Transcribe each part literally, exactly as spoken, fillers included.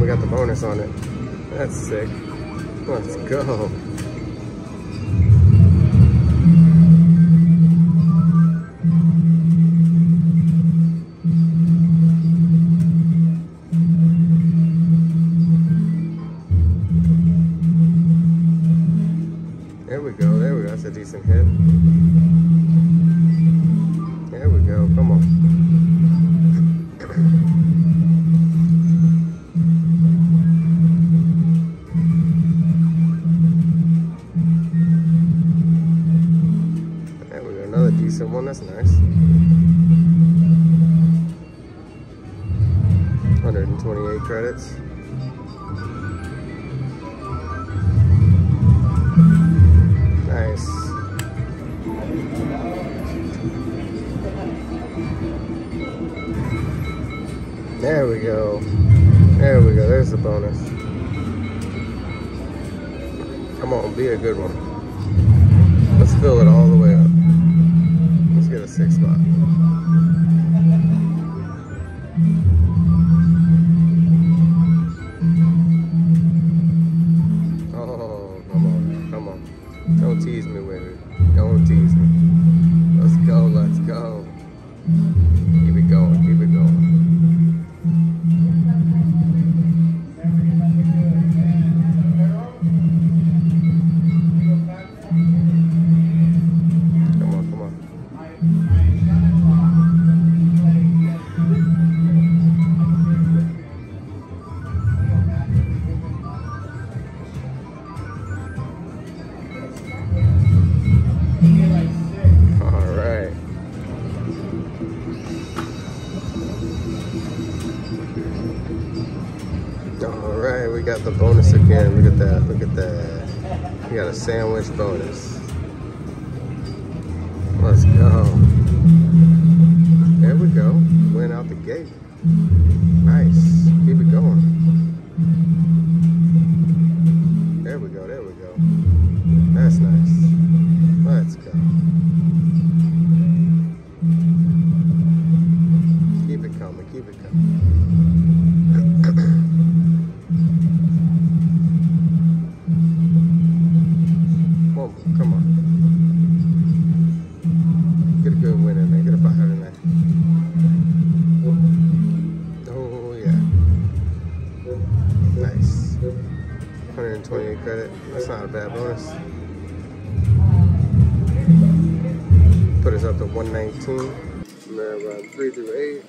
and we got the bonus on it. That's sick. Let's go. There we go, there we go, that's a decent hit. There we go, come on. There we go, another decent one, that's nice. one hundred twenty-eight credits. There we go. There we go. There's the bonus. Come on, be a good one. Let's fill it all the way up. Let's get a six spot. Oh, come on. Come on. Don't tease me with it. Don't tease me. Let's go. Let's go. Keep it going. Keep it going. Alright, we got the bonus again. Look at that, look at that. We got a sandwich bonus. Let's go. There we go. Went out the gate. Nice. Keep it going. There we go, there we go. That's nice. Let's go. Keep it coming, keep it coming. Come on. Get a good win in there. Get a buy in there. Oh, yeah. Nice. one hundred twenty-eight credit. That's not a bad bonus. Put us up to one nineteen. We're around three through eight.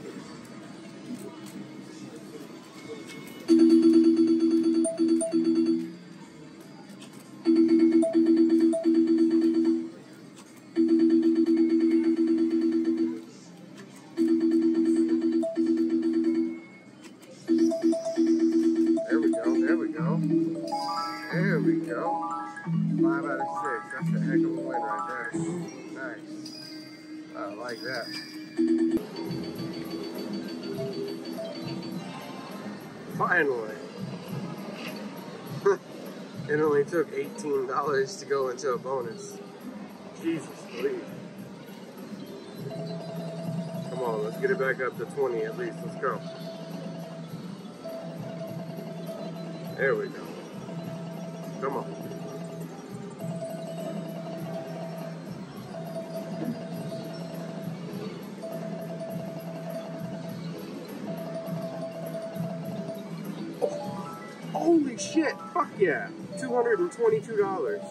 There we go. Five out of six. That's a heck of a win right there. Nice. I like that. Finally. It only took eighteen dollars to go into a bonus. Jesus, please. Come on, let's get it back up to twenty at least. Let's go. There we go. Come on. Oh. Holy shit! Fuck yeah! two hundred twenty-two dollars.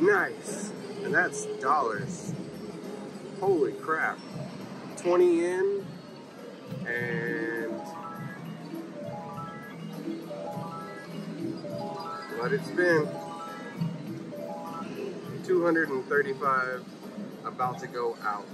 Nice, and that's dollars. Holy crap. twenty in, and let it spin. two hundred thirty-five about to go out.